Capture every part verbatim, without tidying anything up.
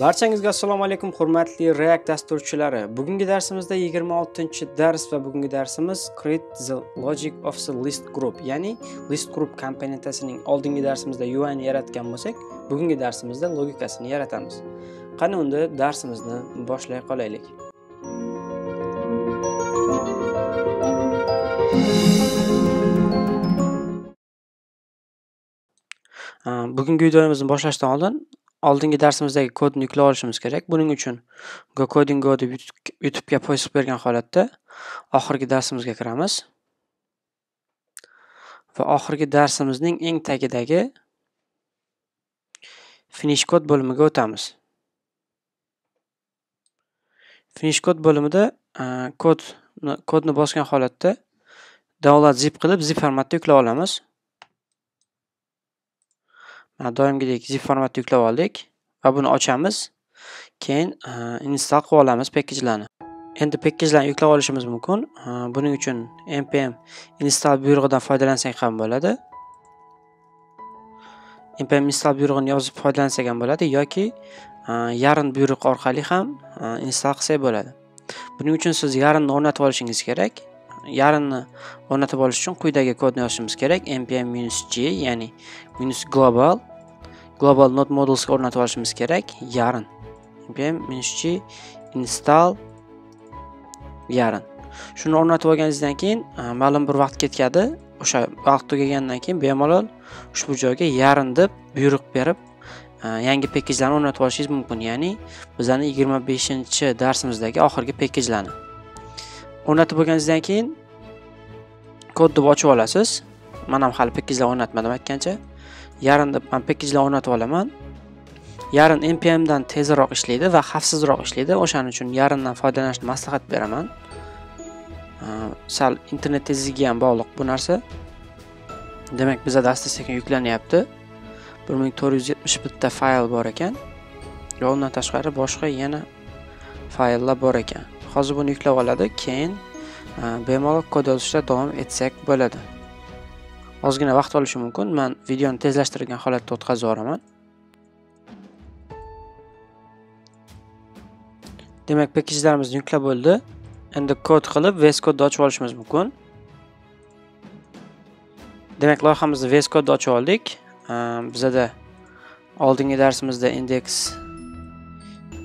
Barchangizga assalomu alaykum hurmatli React dasturchilari. Bugungi darsimizda yigirma oltinchi dars va bugungi darsimiz create the logic of the list group, ya'ni list group komponentasining oldingi darsimizda U I ni yaratgan bo'lsak, bugungi darsimizda logikasini yaratamiz. Qani unda darsimizni boshlay qolaylik. Bugungi videomizni boshlashdan oldin oldingi darsimizdagi kodni yuklab olishimiz kerak. Buning uchun GoCodingGo deb YouTube ga post bergan holatda oxirgi darsimizga kiramiz. Va oxirgi darsimizning eng tagidagi finish kod bo'limiga o'tamiz. Finish kod bo'limida kod kodni bosgan holatda download zip qilib zip formatda yuklab olamiz. Mana doimgidek zip formatda yuklab oldik va buni ochamiz. Keyin install qilib olamiz packagelarni. Endi packagelarni yuklab olishimiz mumkin. Buning uchun npm install buyrug'idan foydalansak ham bo'ladi. npm install buyrug'ini yozib foydalansak ham bo'ladi yoki yarn buyrug'i orqali ham install qilsak bo'ladi. Buning uchun siz yarnni o'rnatib olishingiz kerak. Yarnni o'rnatib olish uchun quyidagi kodni yozishimiz kerak. npm-g, ya'ni -global global node models ga o'rnatib olishimiz kerak. Yarn. npm-g install yarn. Shuni o'rnatib olganingizdan keyin ma'lum bir vaqt ketadi. O'sha vaqt tugagandan keyin bemalol ushbu joyga yarn deb buyruq berib yangi pekejlarni o'rnatib olishingiz mumkin. Ya'ni bizlarning yigirma beshinchi darsimizdagi oxirgi pekejlarni o'rnatib bo'lganingizdan keyin kod deb ochib olasiz. Men ham hali pekejlar o'rnatmadim aytgancha. Yarn deb men pekejlar o'rnatib olaman. Yarn npm dan tezroq ishlaydi va xavfsizroq ishlaydi. O'shaning uchun yarndan foydalanishni maslahat beraman. Sal internet tezligiga ham bog'liq bu narsa. Demak, bizda asta-sekin yuklanyapti. bir ming to'rt yuz yetmish bir ta fayl bor ekan. Yo'ldan tashqari boshqa yana fayllar bor ekan. Hozir buni yuklab oladi, keyin bemalol kod yozishda davom etsak bo'ladi. Ozgina vaqt olishi mumkin. Men videoni tezlashtirgan holatda o'tkazib boraman. Demak, pekejlarimiz yuklab bo'ldi. Endi kod qilib V S Code ochib olishimiz mumkin. Demak, loyihamizni V S Code ochib oldik. Bizda oldingi darsimizda index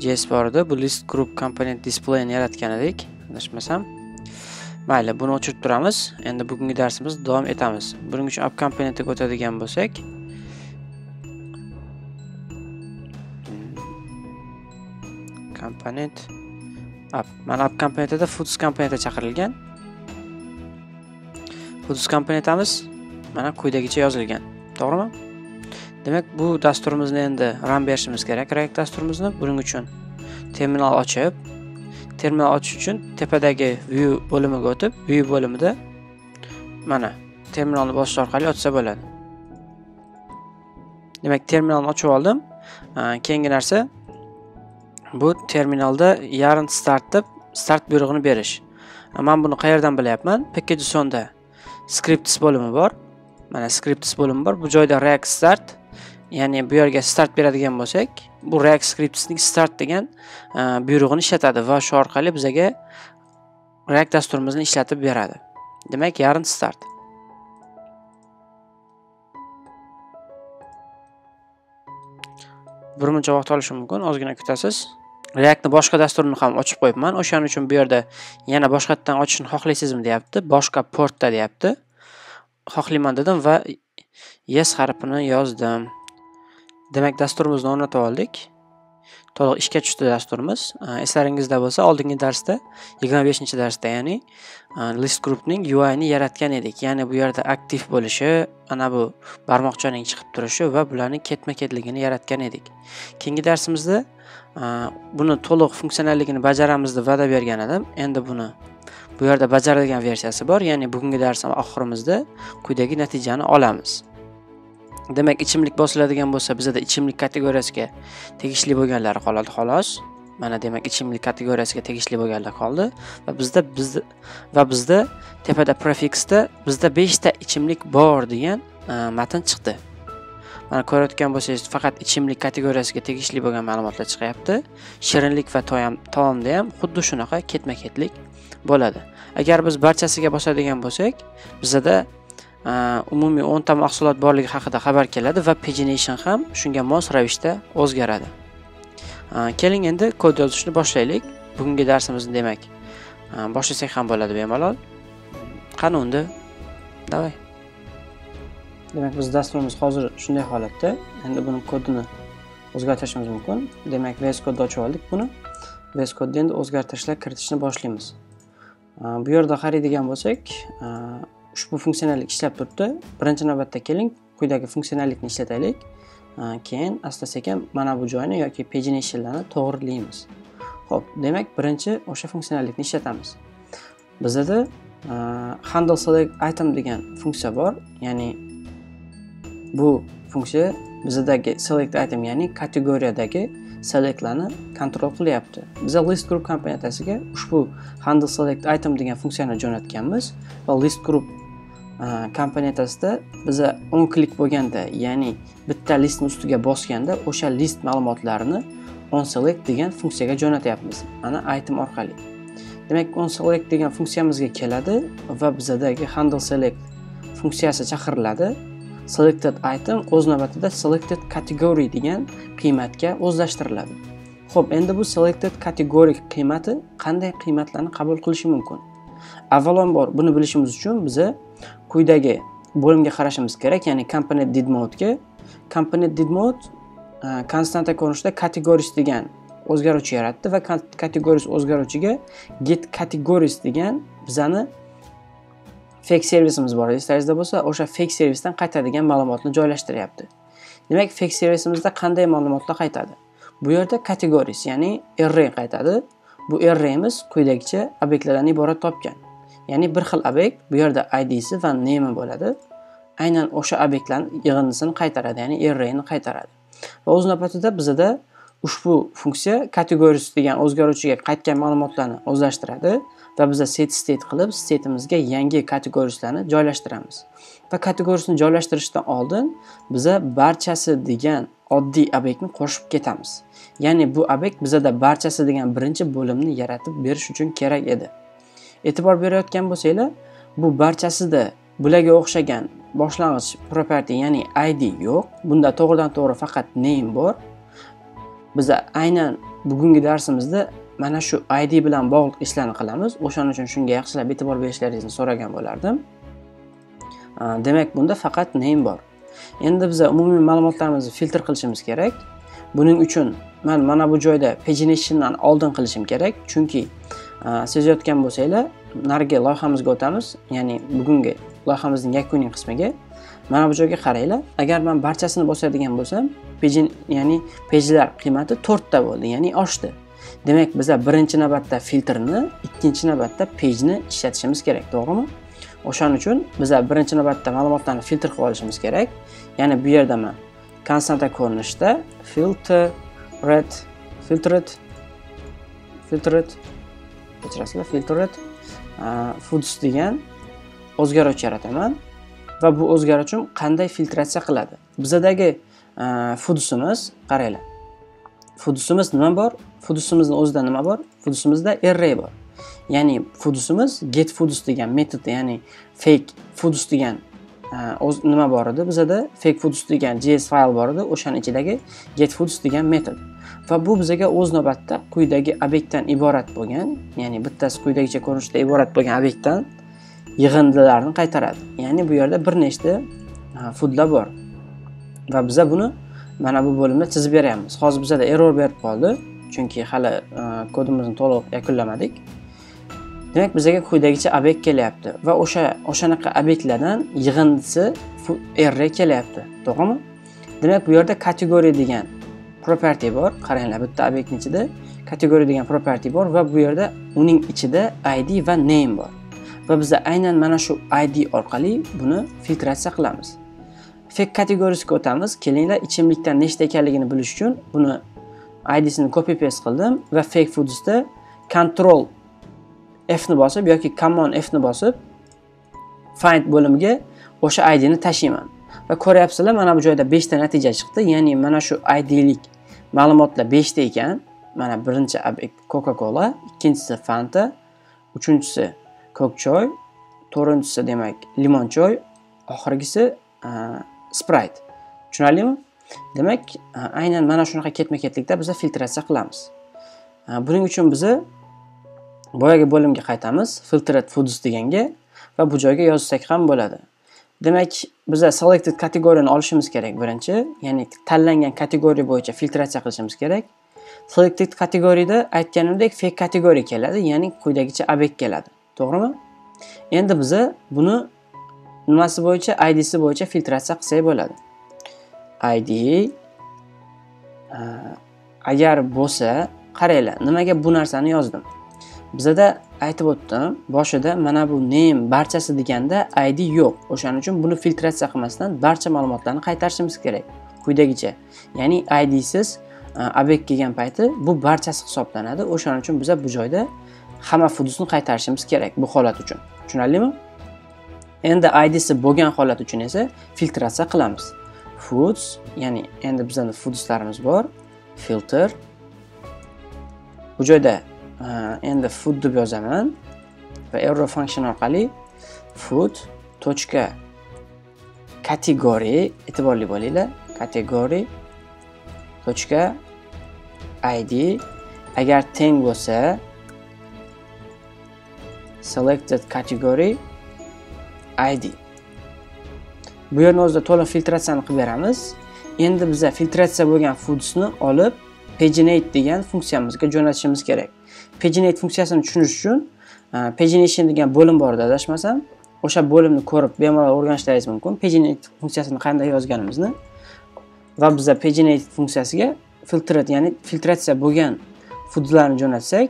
J S bor edi. Bu list group komponent display ni yaratgan edik, adashmasam. Mayli, buni o'chirib turamiz. Endi bugungi darsimiz davom etamiz. Buning uchun app komponentiga o'tadigan bo'lsak, komponent app. Mana app komponentida foods komponenti chaqirilgan. Foods komponentimiz mana quyidagicha yozilgan, to'g'rimi? Demak, bu dasturimizni endi run berishimiz kerak. React dasturimizni buning uchun terminal ochib, terminal ochish uchun tepadagi view bo'limiga o'tib, view bo'limida mana terminalni bosish orqali ochsa bo'ladi. Demak, terminalni ochib oldim. Keyingi narsa bu terminalda yarn start deb start buyrug'ini berish. Men buni qayerdan bilyapman? Package sonda scripts bo'limi bor. Mana scripts bo'limi bor. Bu joyda React start, ya'ni bu yerga start beradigan bo'lsak, bu React scriptsning start degan buyrug'ini ishlatadi va shu orqali bizga React dasturimizni ishlatib beradi. Demak, yarn start. Birmuncha vaqt olishi mumkin, ozgina kutasiz. Reactni boshqa dasturini ham ochib qo'yibman. O'shaning uchun bu yerda yana boshqadan ochishni xohlaysizmi deyapti, boshqa portda deyapti. Xohlayman dedim va yes harfini yozdim. Demak, dasturimizni o'rnatib oldik. To'liq ishga tushdi dasturimiz. Eslaringizda bo'lsa, oldingi darsda yigirma beshinchi darsda, ya'ni list groupning U I ni yaratgan edik. Ya'ni bu yerda aktiv bo'lishi, ana bu barmoqchaning chiqib turishi va bularning ketma-ketligini yaratgan edik. Keyingi darsimizda buni to'liq funksionalligini bajaramiz deb va'da bergan edim. Endi buni bu yerda bajarilgan versiyasi bor, ya'ni bugungi darsning oxirimizda quyidagi natijani olamiz. Demak, ichimlik bosiladigan bo'lsa, bizda ichimlik kategoriyasiga tegishli bo'lganlari qoladi, xolos. Mana demak, ichimlik kategoriyasiga tegishli bo'lganlar qoldi va bizda bizda va bizda tepada prefixda bizda besh ta ichimlik bor degan matn chiqdi. Mana ko'rayotgan bo'lsangiz, faqat ichimlik kategoriyasiga tegishli bo'lgan ma'lumotlar chiqyapti. Shirinlik va taomda ham xuddi shunaqa ketma-ketlik bo'ladi. Agar biz barchasiga bosadigan bo'lsak, bizda umumiy o'n ta mahsulot borligi haqida xabar keladi va pagination ham shunga mos ravishda o'zgaradi. Keling endi kod yozishni boshlaylik. Bugungi darsimizni demak boshlasak ham bo'ladi bemalol. Qani unda? Davay. Demak biz dasturimiz hozir shunday holatda. Endi buni kodini o'zgartirishimiz mumkin. Demak V S Code ochib oldik buni. V S Code'ni endi o'zgartirishlar kiritishni boshlaymiz. Bu yerda qaraydigan bo'lsak, ushbu funksionallik ishlab turibdi. Birinchi navbatda keling quyidagi funksionallikni ishlataylik. Keyin asta-sekin mana bu joyni yoki paginationlarni to'g'rilaymiz. Xo'p, demak birinchi o'sha funksionallikni ishlatamiz. Bizda handle select item degan funksiya bor, ya'ni bu funksiya bizdagi select item, ya'ni kategoriyadagi selectlarni kontrol qilyapti. Biz List-Group komponentasiga ushbu handle select item degan funksiyani jo'natganmiz va List-Group komponentasida biz o'n klik bo'lganda, ya'ni bitta listni ustiga bosganda, o'sha list ma'lumotlarini onSelect degan funksiyaga jo'natyapmiz. Mana item orqali. Demak, onSelect degan funksiyamizga keladi va bizdagi handle select funksiyasi chaqiriladi. Selected item o'z navbatida selected category degan qiymatga o'zlashtiriladi. Xo'p, endi bu selected category qiymati qanday qiymatlarni qabul qilishi mumkin? Avvalambor buni bilishimiz uchun biz quyidagi bo'limga qarashimiz kerak, ya'ni component did mode ga. Component did mode konstanta ko'rinishida categories degan o'zgaruvchi yaratdi va categories o'zgaruvchiga get categories degan bizani fake servisimiz bor. Esingizda bo'lsa, o'sha fake servisdan qaytadigan ma'lumotni joylashtiryapti. Demak, fake servisimizda qanday ma'lumotlar qaytadi? Bu yerda categories, ya'ni array qaytadi. Bu arrayimiz quyidagicha obyektlardan iborat topgan. Ya'ni bir xil obyekt, bu yerda I D'si va name bo'ladi. Aynan o'sha obyektlarning yig'indisini qaytaradi, ya'ni arrayni qaytaradi. Va o'z navbatida bizda ushbu funksiya categories degan o'zgaruvchiga qaytgan ma'lumotlarni o'zlashtiradi. Va biz set state qilib, setimizga yangi kategoriyasini joylashtiramiz. Va kategoriyasini joylashtirishdan oldin biz barchasi degan oddiy obyektni qo'shib ketamiz. Ya'ni bu obyekt bizda barchasi degan birinchi bo'limni yaratib berish uchun kerak edi. E'tibor berayotgan bo'lsanglar, bu barchasida bularga o'xshagan boshlang'ich property, ya'ni I D yo'q. Bunda to'g'ridan-to'g'ri faqat name bor. Biz aynan bugungi darsimizda mana shu I D bilan bog'liq ishlarni qilamiz. O'shaning uchun shunga yaxshilab e'tibor berishlaringizni so'ragan bo'lardim. Demak, bunda faqat name bor. Endi biz umumiy ma'lumotlarimizni filtr qilishimiz kerak. Buning uchun men mana bu joyda paginationdan oldin qilishim kerak, chunki sezayotgan bo'lsanglar, narigi loyihamizga o'tamiz, ya'ni bugungi loyihamizning yakuniy qismiga. Mana bu joyga qaranglar. Agar men barchasini bosadigan bo'lsam, pagin, ya'ni pejlar qiymati to'rt ta bo'ldi, ya'ni oshdi. Demak, biz birinchi navbatda filtrni, ikkinchi navbatda pejni ishlatishimiz kerak, to'g'rimi? O'shaning uchun biz birinchi navbatda ma'lumotlarni filtr qilib olishimiz kerak. Ya'ni bu yerda men konstanta ko'rinishda filter red filtered filtered kechirasizlar, filtered foods degan o'zgaruvchi yarataman va bu o'zgaruvchim qanday filtratsiya qiladi? Bizdagi foodsimiz, qaranglar. Foodusimiz nima bor? Foodusimizning o'zida nima bor? Foodusimizda array bor. Ya'ni foodusimiz get foods degan metod, ya'ni fake foods degan o'z nima bor edi? Bizda fake foods degan J S fayl bor edi, o'shaning ichidagi get foods degan metod. Va bu bizga o'z navbatda quyidagi obyektdan iborat bo'lgan, ya'ni bittasi quyidagicha ko'rinishda iborat bo'lgan obyektdan yig'indilarni qaytaradi. Ya'ni bu yerda bir nechta foodlar bor. Va biz buni mana bu bo'limda chizib beryapmiz. Hozir bizda error berib qoldi, chunki hali kodimizni to'liq yakunlamadik. Demak, bizga quyidagicha obyekt kelyapti va o'sha o'shanaqa obyektlardan yig'indisi array kelyapti, to'g'rimi? Demak, bu yerda kategoriya degan property bor. Qaranglar, bitta obyektning ichida kategoriya degan property bor va bu yerda uning ichida I D va name bor. Va biz aynan mana shu I D orqali buni filtratsiya qilamiz. Fake kategoriyasiga o'tamiz. Kelinglar, ichimlikdan nechta ekanligini bilish uchun buni I D'sini copy paste qildim va fake foodsda control F ni bosib yoki command F ni bosib find bo'limiga o'sha I D'ni tashlayman. va ko'ryapsizlar mana bu joyda besh ta natija chiqdi. Ya'ni mana shu I D lik ma'lumotlar besh ta ekan. Mana birinchi obyekt Coca-Cola, ikkinchisi Fanta, uchinchisi ko'k choy, to'rtinchisi demak limon choy, oxirgisi Sprite. Tushunarlimi? Demak, aynan mana shunaqa ketma-ketlikda biz filtratsiya qilamiz. Buning uchun biz boyagi bo'limga qaytamiz, filtered foods deganga va bu joyga yozsak ham bo'ladi. Demak, biz selected kategoriyani olishimiz kerak birinchi, ya'ni tanlangan kategoriya bo'yicha filtratsiya qilishimiz kerak. Selected kategoriyada aytganimdek fake kategoriya keladi, ya'ni quyidagicha obyekt keladi. To'g'rimi? Endi biz buni nimasi bo'yicha, I D si bo'yicha filtratsiya qilsak bo'ladi. I D agar bo'lsa, qaranglar, nimaga bu narsani yozdim? Bizda aytib o'tdim, boshida mana bu name barchasi deganda I D yo'q. O'shaning uchun buni filtratsiya qilmasdan barcha ma'lumotlarni qaytarishimiz kerak. Quyidagicha. Ya'ni I D siz obyekt kelgan payti bu barchasi hisoblanadi. O'shaning uchun biz bu joyda hamma foodsni qaytarishimiz kerak bu holat uchun. Tushunarlimi? Endi I D si bo'lgan holat uchun esa filtratsiya qilamiz. Foods, ya'ni endi bizning foodslarimiz bor. Filter. Bu joyda endi food deb yozaman va arrow function orqali food tochka kategoriya, e'tiborli bo'linglar, kategoriya tochka I D agar teng bo'lsa selected category I D. Bu yerni o'zida to'liq filtratsiyani qilib beramiz. Endi biz filtratsiya bo'lgan foodsni olib paginate degan funksiyamizga jo'natishimiz kerak. Paginate funksiyasini tushunish uchun pagination degan bo'lim bor, adashmasam. O'sha bo'limni ko'rib bemalol o'rganishlaringiz mumkin. Paginate funksiyasini qanday yozganimizni va biz paginate funksiyasiga filtrat, ya'ni filtratsiya bo'lgan foodslarni jo'natsak,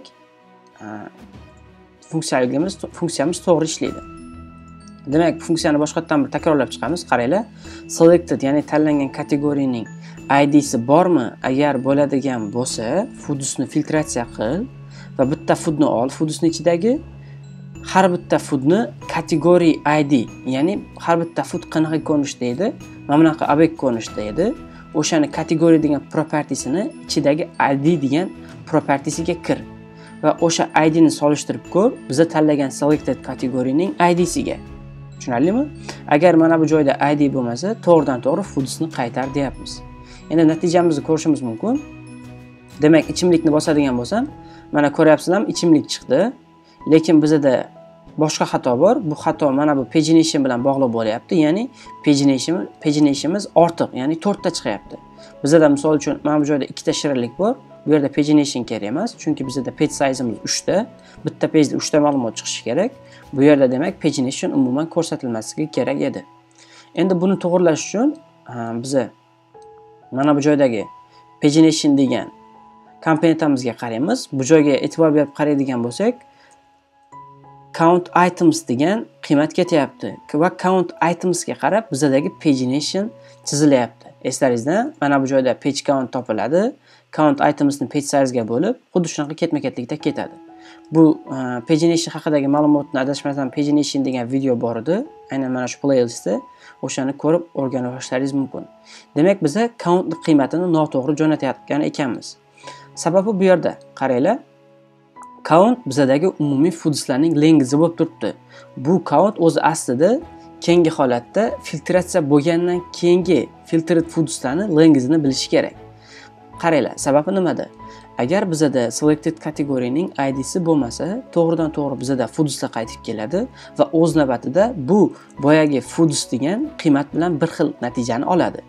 funksiyamiz funksiyamiz to'g'ri ishlaydi. Demak, funksiyani boshqatdan bir takrorlab chiqamiz. Qaranglar, selected, ya'ni tanlangan kategoriyaning I D si bormi? Agar bo'ladigan bo'lsa, foodsni filtratsiya qil. Va bitta foodni ol, foodsni ichidagi har bitta foodni kategoriya I D, ya'ni har bitta food qanaqa ko'rinishda edi, mana bunaqa obyekt ko'rinishda edi, o'shani kategoriya degan propertiesini ichidagi I D degan propertiesiga kir va o'sha I D ni solishtirib ko'r, biz tanlagan selected kategoriyaning I D siga. Tushunarlimi? Agar mana bu joyda I D bo'lmasa, to'g'ridan-to'g'ri foodsni qaytar deyapmiz. Endi natijamizni ko'rishimiz mumkin. Demak, ichimlikni bosadigan bo'lsam, mana ko'ryapsizlar, ichimlik chiqdi. Lekin bizda boshqa xato bor. Bu xato mana bu pagination bilan bog'liq bo'lyapti. Ya'ni pagination, paginationimiz ortiq, ya'ni to'rt ta chiqyapti. Bizda misol uchun mana bu joyda ikkita shirinlik bor. Bu yerda pagination kerak emas, chunki bizda page size'imiz uch ta. Bitta pejda uch ta ma'lumot chiqishi kerak. Bu yerda demak pagination umuman ko'rsatilmasligi kerak edi. Endi buni to'g'rilash uchun biz mana bu joydagi pagination degan komponentimizga qaraymiz. Bu joyga e'tibor berib qaraydigan bo'lsak, count items degan qiymat ketyapti va count items ga qarab bizadagi pagination chizilyapti. Eslaringizdan mana bu joyda page count topiladi. Count items ni page size ga bo'lib, xuddi shunaqa ketma-ketlikda ketadi. Bu pagination haqidagi ma'lumotni adashmasam pagination degan video bor edi. Aynan mana shu playlistda o'shani ko'rib o'rganib olishlaringiz mumkin. Demak, biz count qiymatini noto'g'ri jo'natayotgan ekanmiz. Sababi bu yerda qaranglar, count bizadagi umumiy foodslarning lengizi bo'lib turibdi. Bu count o'zi aslida keyingi holatda filtratsiya bo'lgandan keyingi filtered foodslarning lengizini bilish kerak. Qaranglar, sababi nimada? Agar bizada selected kategoriyaning I D si bo'lmasa, to'g'ridan-to'g'ri bizada foodslar qaytib keladi va o'z navbatida bu boyagi foods degan qiymat bilan bir xil natijani oladi.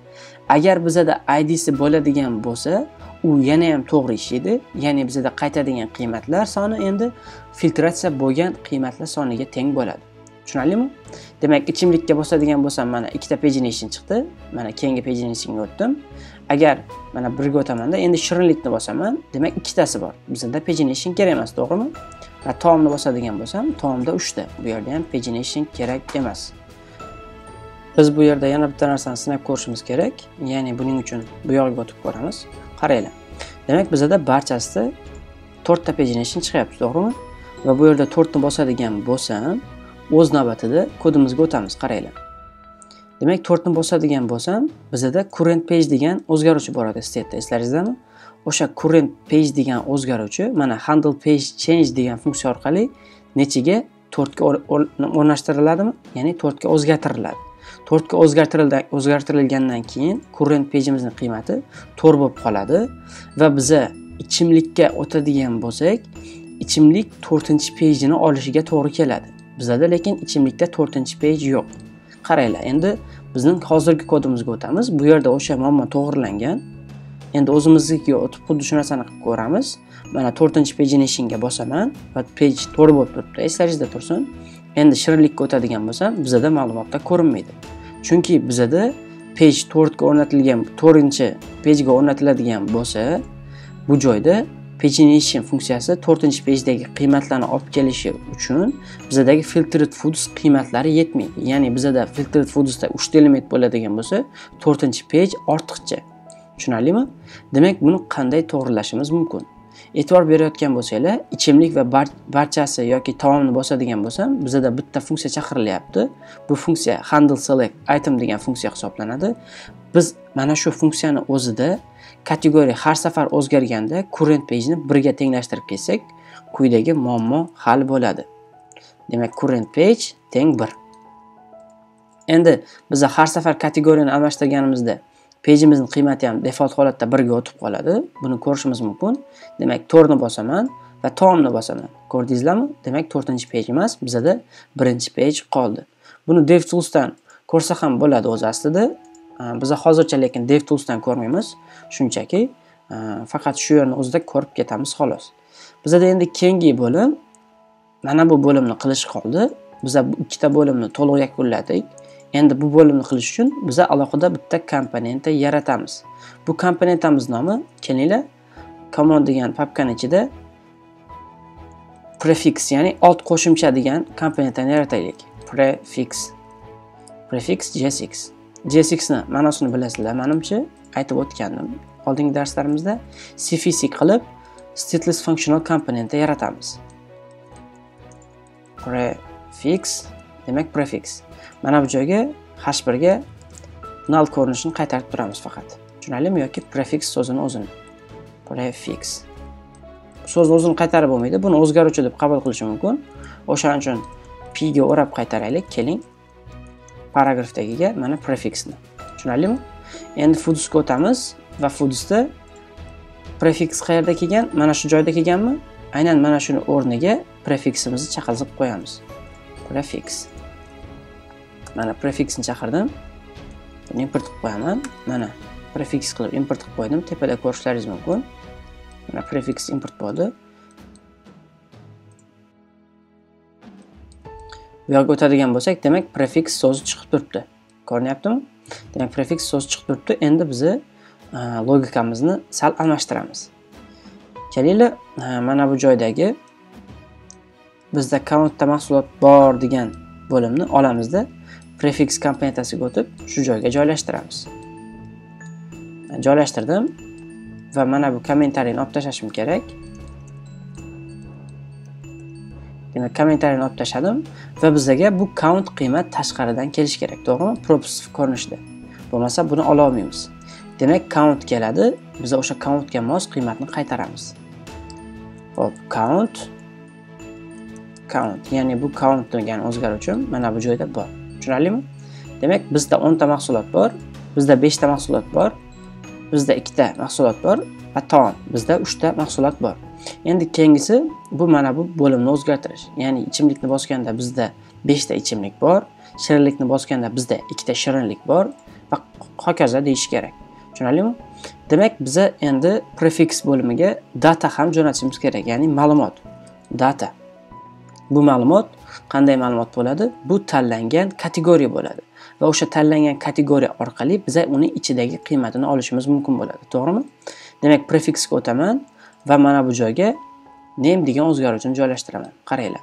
Agar bizada I D si bo'ladigan bo'lsa, u yana ham to'g'ri ishlaydi. Ya'ni bizda qaytadigan qiymatlar soni endi filtratsiya bo'lgan qiymatlar soniga teng bo'ladi. Tushunarlimi? Demak, ichimlikka bosadigan bo'lsam, mana ikkita pagination chiqdi. Mana keyingi paginationga o'tdim. Agar mana birga o'tamanda, endi shirinlikni bosaman, demak ikkitasi bor. Bizda pagination kerak emas, to'g'rimi? Va taomni bosadigan bo'lsam, taomda uch ta. Bu yerda ham pagination kerak emas. Biz bu yerda yana bitta narsani sinab ko'rishimiz kerak. Ya'ni buning uchun bu yoqqa o'tib ko'ramiz. Qaranglar. Demak, bizda barchasida to'rt ta pagination chiqyapti, to'g'rimi? Va bu yerda to'rt ni bosadigan bo'lsam, o'z navbatida kodimizga o'tamiz, qaranglar. Demak, to'rtni bosadigan bo'lsam, bizda current page degan o'zgaruvchi boradi statda, eslaringizmi? O'sha current page degan o'zgaruvchi mana handle page change degan funksiya orqali nechiga to'rtga o'rnashtiriladimi? Ya'ni to'rtga o'zgartiriladi. to'rtga o'zgartirildi, o'zgartirilgandan keyin current page'imizning qiymati to'rt bo'lib qoladi va biz ichimlikka o'tadigan bo'lsak, ichimlik to'rtinchi pejini olishiga to'g'ri keladi. Bizda lekin ichimlikda to'rtinchi pej yo'q. Qaranglar, endi bizning hozirgi kodimizga o'tamiz. Bu yerda o'sha muammo to'g'rilangan. Endi o'zimizga o'tib xuddi shu narsani qilib ko'ramiz. Mana to'rtinchi pejini ishinga bosaman va pej to'g'ri bo'lib turibdi. Eslaringizda tursin. Endi shirinlikka o'tadigan bo'lsam, bizda ma'lumotda ko'rinmaydi. Chunki bizda pej to'rt ga o'rnatilgan, to'rtinchi pejga o'rnatiladigan bo'lsa, bu joyda pagination funksiyasi to'rtinchi pejdagi qiymatlarni olib kelishi uchun bizdagi filtered foods qiymatlari yetmaydi. Ya'ni bizda filtered foodsda uchta element bo'ladigan bo'lsa, to'rtinchi pej ortiqcha. Tushunarlimi? Demak, buni qanday to'g'rilashimiz mumkin? E'tibor berayotgan bo'lsanglar, ichimlik va bar barchasi yoki taomni bosadigan bo'lsam, bizda bitta funksiya chaqirilyapti. Bu funksiya handle select item degan funksiya hisoblanadi. Biz mana shu funksiyani o'zida kategoriya har safar o'zgarganda current page'ni birga tenglashtirib kelsak, quyidagi muammo hal bo'ladi. Demak, current page teng bir. Endi biz har safar kategoriyani almashtirganimizda page'imizning qiymati ham default holatda birga o'tib qoladi. Buni ko'rishimiz mumkin. Demak, to'rtni bosaman va taomni bosaman. Ko'rdingizlarmi? Demak, to'rtinchi pej emas, bizda birinchi pej qoldi. Buni DevTools dan ko'rsa ham bo'ladi o'z aslida. Biz hozircha lekin DevTools dan ko'rmaymiz. Shunchaki faqat shu yerni o'zida ko'rib ketamiz xolos. Bizda endi keyingi bo'lim mana bu bo'limni qilish qoldi. Biz ikkita bo'limni to'liq yakunladik. Endi bu bo'limni qilish uchun biz alohida bitta komponentni yaratamiz. Bu komponentimiz nomi kelinglar command degan papkaning ichida prefix, ya'ni alt qo'shimcha degan komponentni yarataylik. Prefix. Prefix J six. J six ni ma'nosini bilasizlar, menimcha aytib o'tgandim. Oldingi darslarimizda C F C qilib stateless functional komponentni yaratamiz. Prefix, demak prefix. Mana bu joyga hash bir ga null ko'rinishini qaytarib turamiz faqat. Tushunarlimi yoki prefix so'zini o'zini. Prefix. So'z o'zini qaytarib bo'lmaydi, buni o'zgaruvchi deb qabul qilish mumkin. O'shaning uchun p ga o'rab qaytaraylik, keling. Paragrafdagiga mana prefixni. Tushunarlimi? Endi foodsga o'tamiz va foodsda prefix qayerda kelgan? Mana shu joyda kelganmi? Aynan mana shuni o'rniga prefiximizni chaqirib qo'yamiz. Prefix. Mana prefixni chaqirdim. Buni import qilib qo'yaman. Mana prefix qilib import qilib qo'ydim. Tepada ko'rishlaringiz mumkin. Mana prefix import bo'ldi. Bu yoqqa o'tadigan bo'lsak, demak prefix so'zi chiqib turibdi. Ko'rinyaptimi? Demak, prefix so'zi chiqib turibdi. Endi biz logikamizni sal almashtiramiz. Kelinglar, mana bu joydagi bizda countda mahsulot bor degan bo'limni olamizda prefix komponentasiga o'tib, shu joyga joylashtiramiz. Joylashtirdim va mana bu kommentariyni olib tashlashim kerak. Demak, kommentariyni olib tashladim va bizga bu count qiymat tashqaridan kelish kerak, to'g'rimi? Props ko'rinishda. Bo'lmasa buni ola olmaymiz. Demak, count keladi, biz o'sha countga mos qiymatni qaytaramiz. Hop, count count, ya'ni bu count degan o'zgaruvchi mana bu joyda bor. Tushunarlimi? Demak, bizda o'n ta mahsulot bor, bizda besh ta mahsulot bor, bizda ikki ta mahsulot bor va taom, bizda uch ta mahsulot bor. Endi keyingisi bu mana bu bo'limni o'zgartirish. Ya'ni ichimlikni bosganda bizda besh ta ichimlik bor, shirinlikni bosganda bizda ikki ta shirinlik bor va hokazo deyish kerak. Tushunarlimi? Demak, biz endi prefix bo'limiga data ham jo'natishimiz kerak, ya'ni ma'lumot. Data. Bu ma'lumot qanday ma'lumot bo'ladi? Bu tanlangan kategoriya bo'ladi va o'sha tanlangan kategoriya orqali biz uni ichidagi qiymatini olishimiz mumkin bo'ladi, to'g'rimi? Demak, prefixga o'taman va mana bu joyga name degan o'zgaruvchini joylashtiraman. Qaranglar.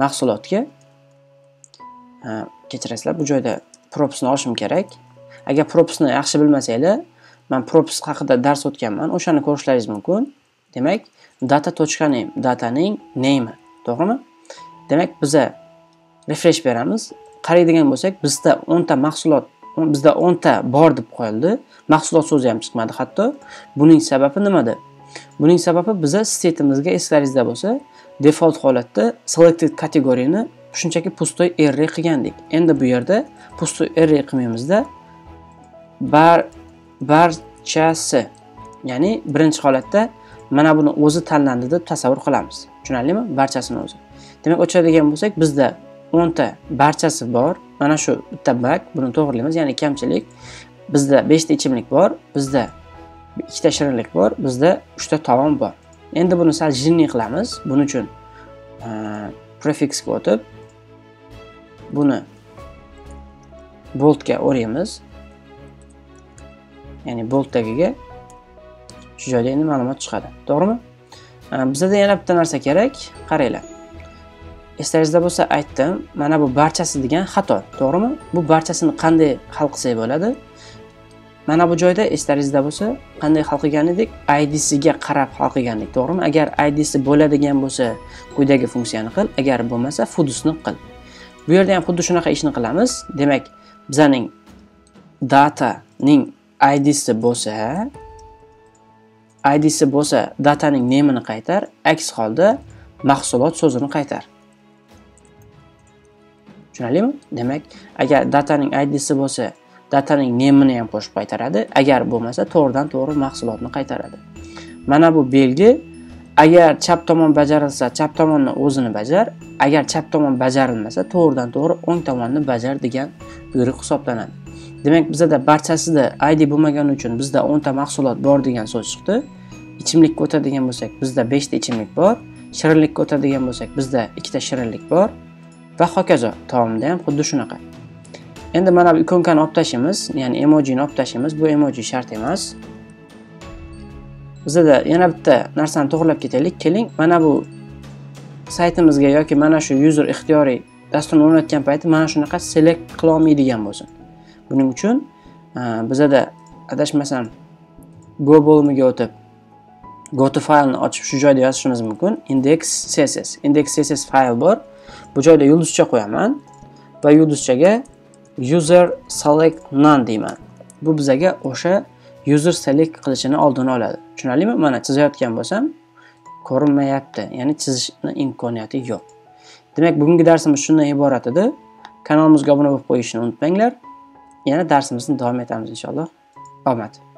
Mahsulotga kechirasizlar, bu joyda propsni olishim kerak. Agar propsni yaxshi bilmasanglar, men props haqida dars o'tganman, o'shani ko'rishlaringiz mumkin. Demak, data.name, dataning name, to'g'rimi? Demak, biz refresh beramiz. Qaraydigan bo'lsak, bizda o'n ta mahsulot bizda o'nta bor deb qo'yildi. Mahsulot so'zi ham chiqmadi hatto. Buning sababi nimada? Buning sababi biza statimizga eslaringizda bo'lsa, default holatda selected kategoriyani shunchaki pustoy array qilgandik. Endi bu yerda pustoy array qilmaymizda. Bar barchasi, ya'ni birinchi holatda mana buni o'zi tanlandi deb tasavvur qilamiz. Tushunarlimi? Barchasini o'zi. Demak, o'chadigan bo'lsak, bizda o'n ta barchasi bor. Mana shu bitta bak, buni to'g'rilaymiz, ya'ni kamchilik. Bizda besh ta ichimlik bor, bizda ikki ta shirinlik bor, bizda uch ta taom bor. Endi buni sal jinni qilamiz. Buning uchun prefixga o'tib buni boltga o'raymiz. Ya'ni bolt tagiga shu joyda endi ma'lumot chiqadi. To'g'rimi? Bizda yana bitta narsa kerak. Qaranglar. Eslaringizda bo'lsa aytdim, mana bu barchasi degan xato, to'g'rimi? Bu barchasini qanday hal qilsak bo'ladi? Mana bu joyda eslaringizda bo'lsa, qanday hal qilgan edik? I D ga qarab hal qilgandik, to'g'rimi? Agar I D bo'ladigan bo'lsa, quyidagi funksiyani qil, agar bo'lmasa, foodsni qil. Bu yerda ham xuddi shunaqa ishni qilamiz. Demak, bizning data ning I D bo'lsa, I D bo'lsa, dataning namini qaytar, aks holda mahsulot so'zini qaytar. Tushunarlimi? Demak, agar dataning I D'si bo'lsa, dataning namini ham qo'shib qaytaradi. Agar bo'lmasa, to'g'ridan to'g'ri mahsulotni qaytaradi. Mana bu belgi, agar chap tomon bajarilsa, chap tomonni o'zini bajar, agar chap tomon bajarilmasa, to'g'ridan to'g'ri o'ng tomonni bajar degan buyruq hisoblanadi. Demak, bizda barchasida I D bo'lmagani uchun bizda o'n ta mahsulot bor degan so'z chiqdi. Ichimlikka o'tadigan bo'lsak, bizda besh ta ichimlik bor. Shirinlikka o'tadigan bo'lsak, bizda ikki ta shirinlik bor. Va hokazo, taomda ham xuddi shunaqa. Endi mana bu ikonkani olib tashimiz, ya'ni emojini olib tashimiz. Bu emoji shart emas. Bizda yana bitta narsani to'g'rilab ketaylik. Keling, mana bu saytimizga yoki mana shu user ixtiyoriy dasturni o'rnatgan payti mana shunaqa select qila olmaydigan bo'lsin. Buning uchun bizda adashmasam go bo'limiga o'tib go to faylni ochib shu joyda yozishimiz mumkin. index.css, index.css fayl bor. Bu joyda yulduzcha qo'yaman va yulduzchaga user select none deyman. Bu bizaga o'sha user select qilishini oldini oladi. Tushunarlimi? Mana chizayotgan bo'lsam ko'rinmayapti, ya'ni chizishni imkoniyati yo'q. Demak, bugungi darsimiz shundan iborat edi. Kanalimizga obuna bo'lib qo'yishni unutmanglar. Yana darsimizni davom etamiz inshaalloh. Omad.